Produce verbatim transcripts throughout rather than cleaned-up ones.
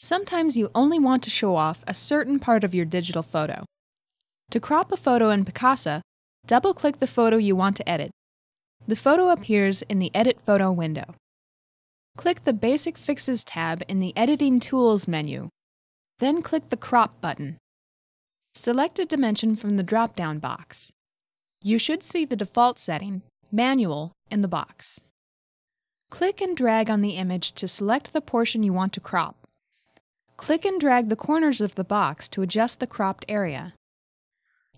Sometimes you only want to show off a certain part of your digital photo. To crop a photo in Picasa, double-click the photo you want to edit. The photo appears in the Edit Photo window. Click the Basic Fixes tab in the Editing Tools menu. Then click the Crop button. Select a dimension from the drop-down box. You should see the default setting, Manual, in the box. Click and drag on the image to select the portion you want to crop. Click and drag the corners of the box to adjust the cropped area.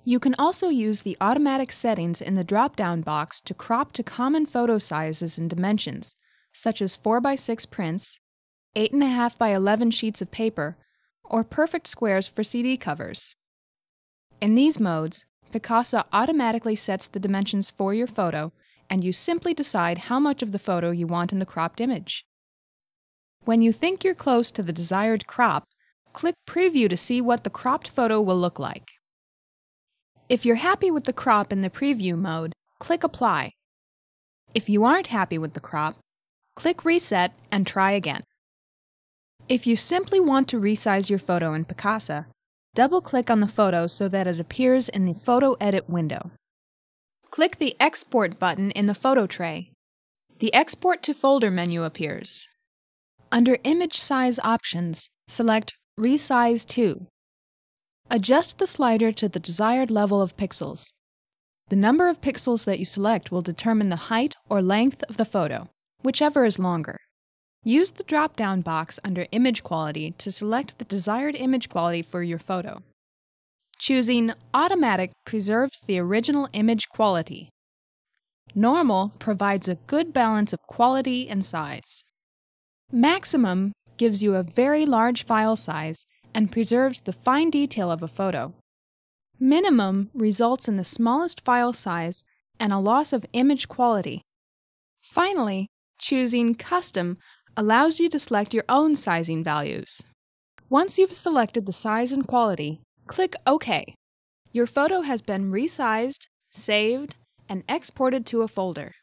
You can also use the automatic settings in the drop-down box to crop to common photo sizes and dimensions, such as four by six prints, eight and a half by eleven sheets of paper, or perfect squares for C D covers. In these modes, Picasa automatically sets the dimensions for your photo, and you simply decide how much of the photo you want in the cropped image. When you think you're close to the desired crop, click Preview to see what the cropped photo will look like. If you're happy with the crop in the preview mode, click Apply. If you aren't happy with the crop, click Reset and try again. If you simply want to resize your photo in Picasa, double-click on the photo so that it appears in the Photo Edit window. Click the Export button in the photo tray. The Export to Folder menu appears. Under Image Size options, select Resize to. Adjust the slider to the desired level of pixels. The number of pixels that you select will determine the height or length of the photo, whichever is longer. Use the drop-down box under Image Quality to select the desired image quality for your photo. Choosing Automatic preserves the original image quality. Normal provides a good balance of quality and size. Maximum gives you a very large file size and preserves the fine detail of a photo. Minimum results in the smallest file size and a loss of image quality. Finally, choosing Custom allows you to select your own sizing values. Once you've selected the size and quality, click OK. Your photo has been resized, saved, and exported to a folder.